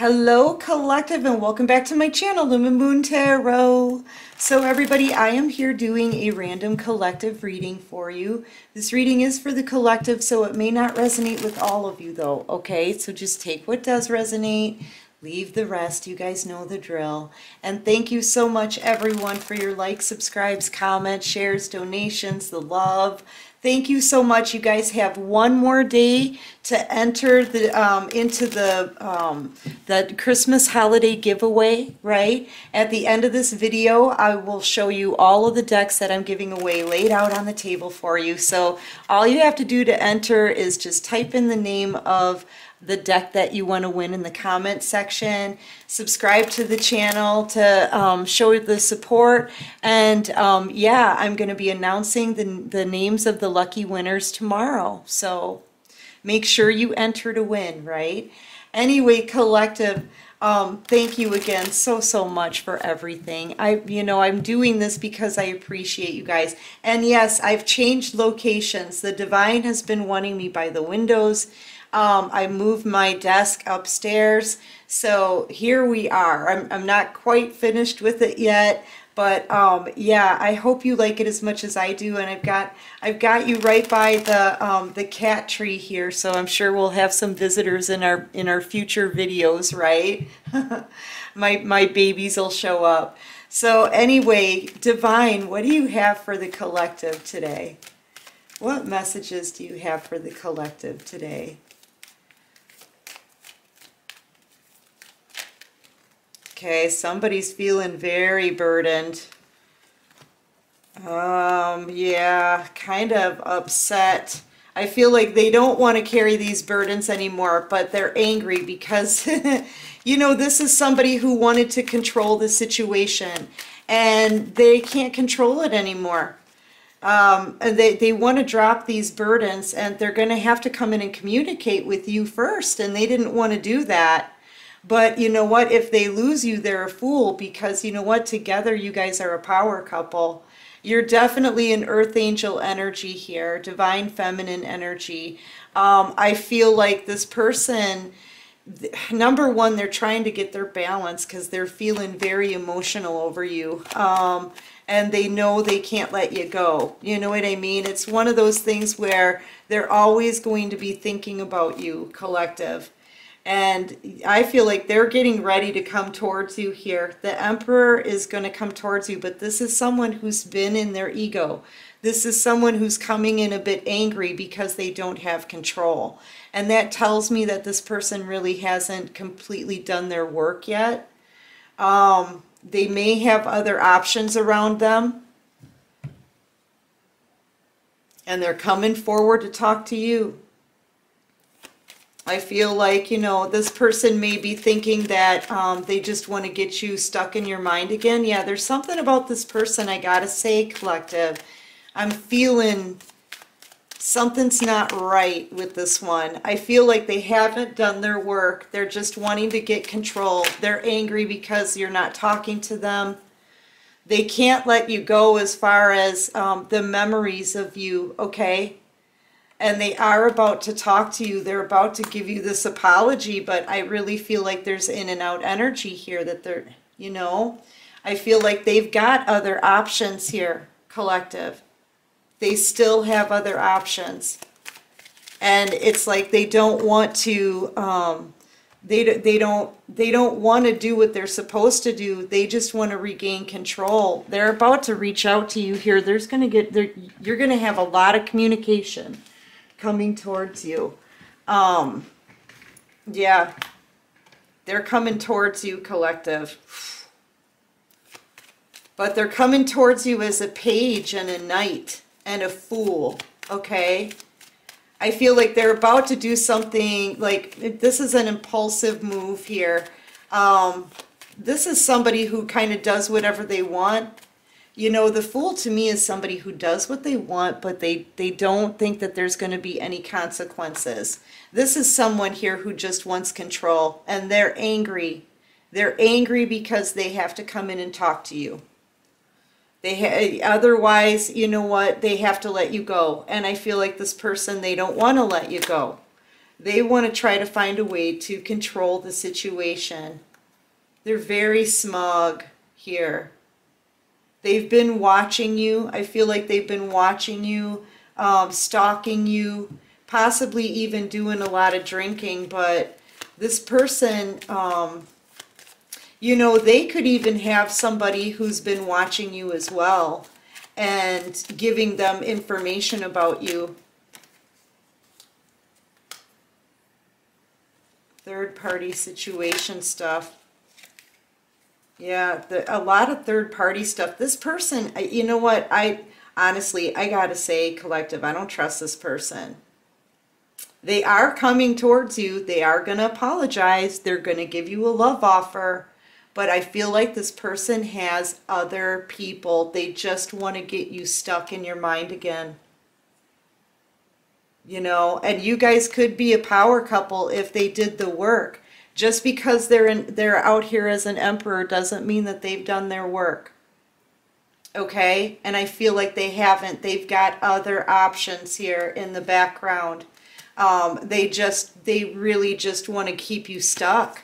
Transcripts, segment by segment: Hello collective, and welcome back to my channel, Lumen Moon Tarot. So everybody, I am here doing a random collective reading for you. This reading is for the collective, so it may not resonate with all of you though, okay? So just take what does resonate, leave the rest. You guys know the drill. And thank you so much everyone for your likes, subscribes, comments, shares, donations, the love. Thank you so much. You guys have one more day to enter the into the Christmas holiday giveaway, right? At the end of this video, I will show you all of the decks that I'm giving away laid out on the table for you. So all you have to do to enter is just type in the name of the deck that you want to win in the comment section. Subscribe to the channel to show the support, and yeah, I'm going to be announcing the names of the lucky winners tomorrow, so make sure you enter to win, right? Anyway, collective, thank you again so much for everything. I'm doing this because I appreciate you guys. And yes, I've changed locations. The divine has been wanting me by the windows. I moved my desk upstairs, so here we are. I'm not quite finished with it yet, but yeah, I hope you like it as much as I do. And I've got you right by the cat tree here, so I'm sure we'll have some visitors in our future videos, right? my babies will show up. So anyway, divine, what do you have for the collective today? What messages do you have for the collective today? Okay, somebody's feeling very burdened. Yeah, kind of upset. I feel like they don't want to carry these burdens anymore, but they're angry because, you know, this is somebody who wanted to control the situation, and they can't control it anymore. They want to drop these burdens, and they're going to have to come in and communicate with you first, and they didn't want to do that. But you know what, if they lose you, they're a fool, because you know what, together you guys are a power couple. You're definitely an earth angel energy here, divine feminine energy. I feel like this person, number one, they're trying to get their balance because they're feeling very emotional over you, and they know they can't let you go. You know what I mean? It's one of those things where they're always going to be thinking about you, collective. And I feel like they're getting ready to come towards you here. The Emperor is going to come towards you, but this is someone who's been in their ego. This is someone who's coming in a bit angry because they don't have control. And that tells me that this person really hasn't completely done their work yet. They may have other options around them, and they're coming forward to talk to you. I feel like, you know, this person may be thinking that they just want to get you stuck in your mind again. Yeah, there's something about this person, I gotta say, collective. I'm feeling something's not right with this one. I feel like they haven't done their work. They're just wanting to get control. They're angry because you're not talking to them. They can't let you go as far as the memories of you, okay? And they are about to talk to you. They're about to give you this apology, but I really feel like there's in and out energy here that they're, you know, I feel like they've got other options here, collective. They still have other options. And it's like they don't want to, they don't want to do what they're supposed to do. They just want to regain control. They're about to reach out to you here. There's going to get, you're going to have a lot of communication coming towards you. Yeah, they're coming towards you, collective, but they're coming towards you as a page and a knight and a fool, okay? I feel like they're about to do something, like this is an impulsive move here. This is somebody who kind of does whatever they want. You know, the fool to me is somebody who does what they want, but they don't think that there's going to be any consequences. This is someone here who just wants control, and they're angry. They're angry because they have to come in and talk to you. Otherwise, you know what, they have to let you go. And I feel like this person, they don't want to let you go. They want to try to find a way to control the situation. They're very smug here. They've been watching you. I feel like they've been watching you, stalking you, possibly even doing a lot of drinking. But this person, you know, they could even have somebody who's been watching you as well and giving them information about you. Third-party situation stuff. Yeah, a lot of third-party stuff. This person, you know what? Honestly, I gotta say, collective, I don't trust this person. They are coming towards you. They are gonna apologize. They're gonna give you a love offer. But I feel like this person has other people. They just want to get you stuck in your mind again. You know, and you guys could be a power couple if they did the work. Just because they're out here as an emperor doesn't mean that they've done their work. Okay? And I feel like they haven't. They've got other options here in the background. They really just want to keep you stuck.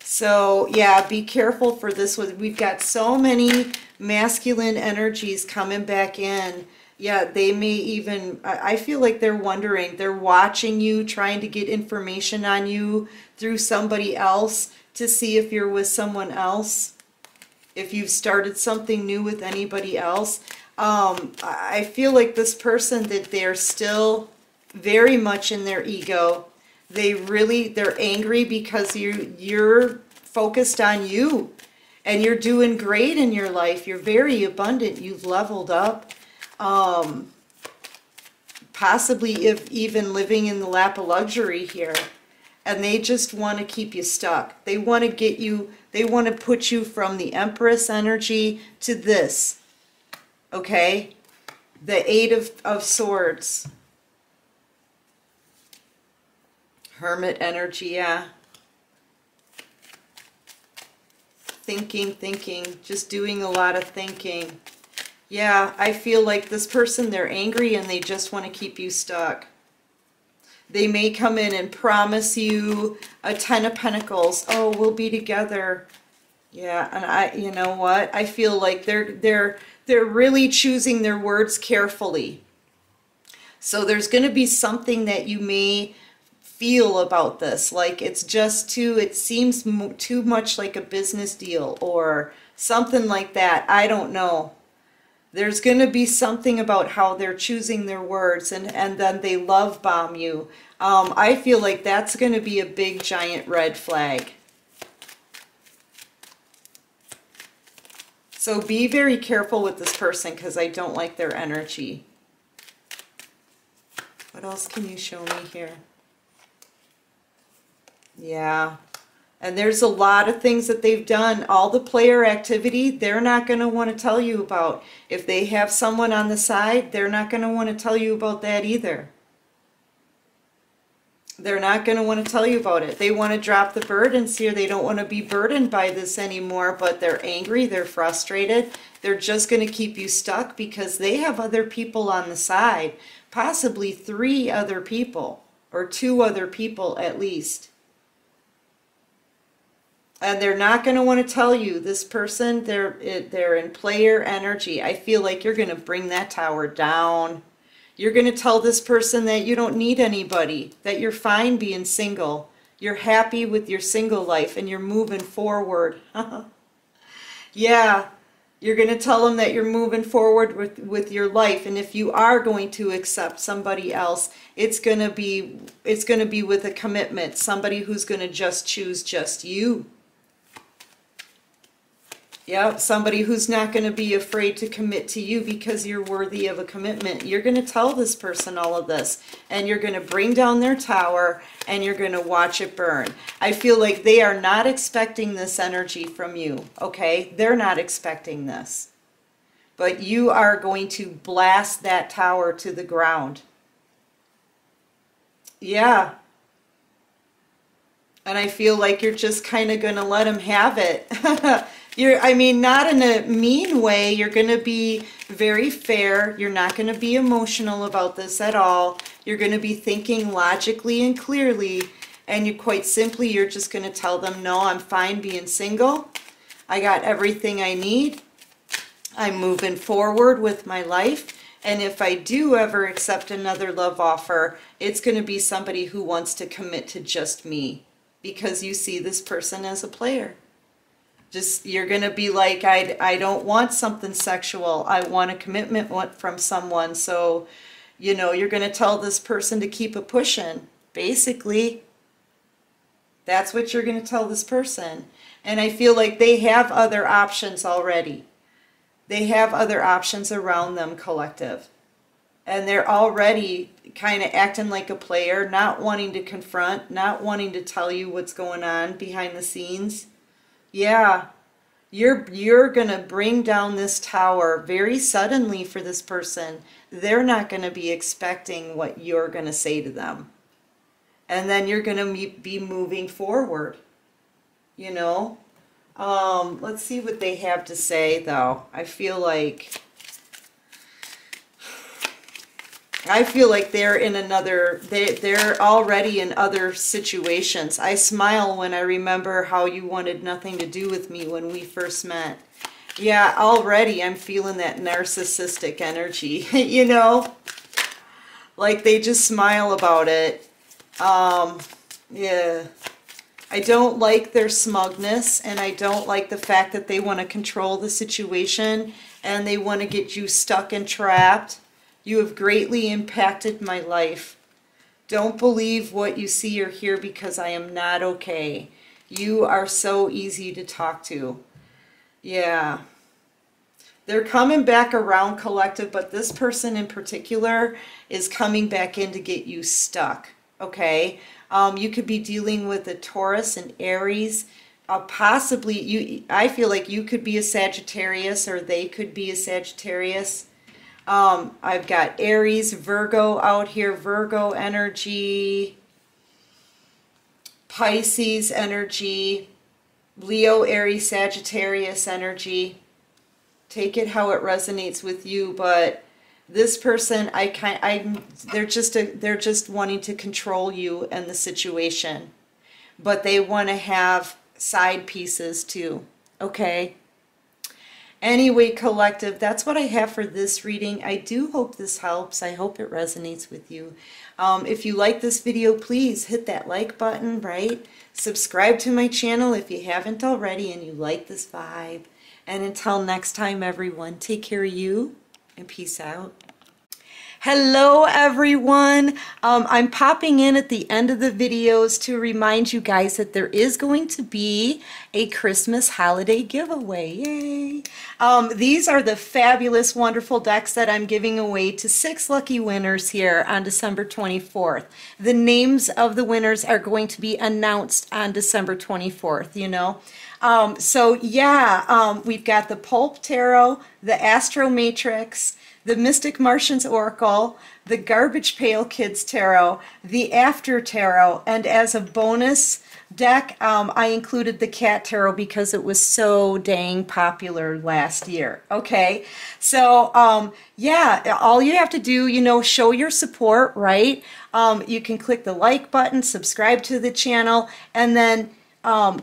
So, yeah, be careful for this one. We've got so many masculine energies coming back in. Yeah, they may even, I feel like they're wondering, they're watching you, trying to get information on you through somebody else to see if you're with someone else, if you've started something new with anybody else. I feel like this person, that they're still very much in their ego. They're angry because you're focused on you and you're doing great in your life. You're very abundant. You've leveled up. Possibly if even living in the lap of luxury here, and they just want to keep you stuck. They want to get you, they want to put you from the Empress energy to this, okay? The Eight of Swords. Hermit energy, yeah. Thinking, just doing a lot of thinking. Yeah, I feel like this person, they're angry and they just want to keep you stuck. They may come in and promise you a Ten of Pentacles. Oh, we'll be together. Yeah, and you know what? I feel like they're really choosing their words carefully. So there's going to be something that you may feel about this, like it's just too, it seems too much like a business deal or something like that. I don't know. There's going to be something about how they're choosing their words, and then they love bomb you. I feel like that's going to be a big giant red flag. So be very careful with this person because I don't like their energy. What else can you show me here? Yeah. And there's a lot of things that they've done. All the player activity, they're not going to want to tell you about. If they have someone on the side, they're not going to want to tell you about that either. They're not going to want to tell you about it. They want to drop the burdens here. They don't want to be burdened by this anymore, but they're angry. They're frustrated. They're just going to keep you stuck because they have other people on the side, possibly 3 other people or 2 other people at least. And they're not going to want to tell you. This person, they're in player energy. I feel like you're going to bring that tower down. You're going to tell this person that you don't need anybody, that you're fine being single. You're happy with your single life and you're moving forward. Yeah, you're going to tell them that you're moving forward with your life. And if you are going to accept somebody else, it's going to be with a commitment, somebody who's going to just choose just you. Yep, somebody who's not going to be afraid to commit to you because you're worthy of a commitment. You're going to tell this person all of this, and you're going to bring down their tower, and you're going to watch it burn. I feel like they are not expecting this energy from you, okay? They're not expecting this. But you are going to blast that tower to the ground. Yeah. And I feel like you're just kind of going to let them have it. I mean, not in a mean way. You're going to be very fair. You're not going to be emotional about this at all. You're going to be thinking logically and clearly, and you quite simply, you're just going to tell them, no, I'm fine being single. I got everything I need. I'm moving forward with my life. And if I do ever accept another love offer, it's going to be somebody who wants to commit to just me, because you see this person as a player. Just, you're going to be like, I don't want something sexual. I want a commitment from someone. So, you know, you're going to tell this person to keep it pushing. Basically, that's what you're going to tell this person. And I feel like they have other options already. They have other options around them, collective. And they're already kind of acting like a player, not wanting to confront, not wanting to tell you what's going on behind the scenes. Yeah, you're going to bring down this tower very suddenly for this person. They're not going to be expecting what you're going to say to them. And then you're going to be moving forward, you know. Let's see what they have to say, though. I feel like they're in another, they're already in other situations. I smile when I remember how you wanted nothing to do with me when we first met. Yeah, already I'm feeling that narcissistic energy, you know? Like they just smile about it. Yeah. I don't like their smugness, and I don't like the fact that they want to control the situation and they want to get you stuck and trapped. You have greatly impacted my life. Don't believe what you see or hear because I am not okay. You are so easy to talk to. Yeah. They're coming back around, collective, but this person in particular is coming back in to get you stuck. Okay. You could be dealing with a Taurus and Aries, possibly you. I feel like you could be a Sagittarius, or they could be a Sagittarius. I've got Aries, Virgo out here, Virgo energy, Pisces energy, Leo, Aries, Sagittarius energy. Take it how it resonates with you, but this person, they're just wanting to control you and the situation, but they want to have side pieces too. Okay. Anyway, collective, that's what I have for this reading. I do hope this helps. I hope it resonates with you. If you like this video, please hit that like button, right? Subscribe to my channel if you haven't already and you like this vibe. And until next time, everyone, take care of you. And peace out. Hello, everyone. I'm popping in at the end of the videos to remind you guys that there is going to be a Christmas holiday giveaway. Yay! These are the fabulous, wonderful decks that I'm giving away to 6 lucky winners here on December 24th. The names of the winners are going to be announced on December 24th, you know. So yeah, we've got the Pulp Tarot, the Astro Matrix, the Mystic Martians Oracle, the Garbage Pail Kids Tarot, the After Tarot, and as a bonus deck, I included the Cat Tarot because it was so dang popular last year. Okay, so yeah, all you have to do, you know, show your support, right? You can click the like button, subscribe to the channel, and then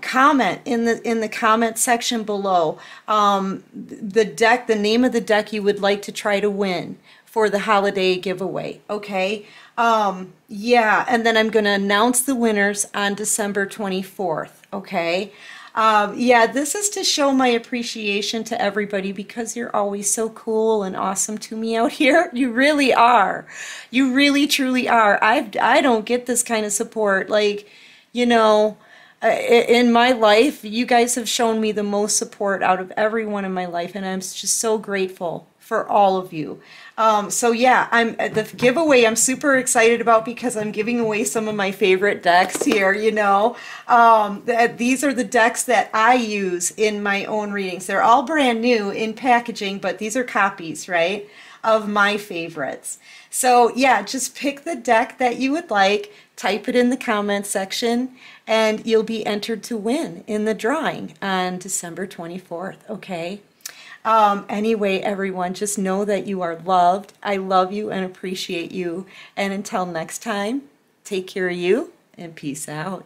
comment in the comment section below the name of the deck you would like to try to win for the holiday giveaway. Okay, yeah, and then I'm going to announce the winners on December 24th. Okay, yeah, this is to show my appreciation to everybody because you're always so cool and awesome to me out here. You really are. You really truly are. I don't get this kind of support, like, you know. In my life, you guys have shown me the most support out of everyone in my life, and I'm just so grateful for all of you. So yeah, the giveaway I'm super excited about because I'm giving away some of my favorite decks here, you know. These are the decks that I use in my own readings. They're all brand new in packaging, but these are copies, right, of my favorites. So yeah, just pick the deck that you would like, type it in the comment section, and you'll be entered to win in the drawing on December 24th, okay? Anyway, everyone, just know that you are loved. I love you and appreciate you. And until next time, take care of you and peace out.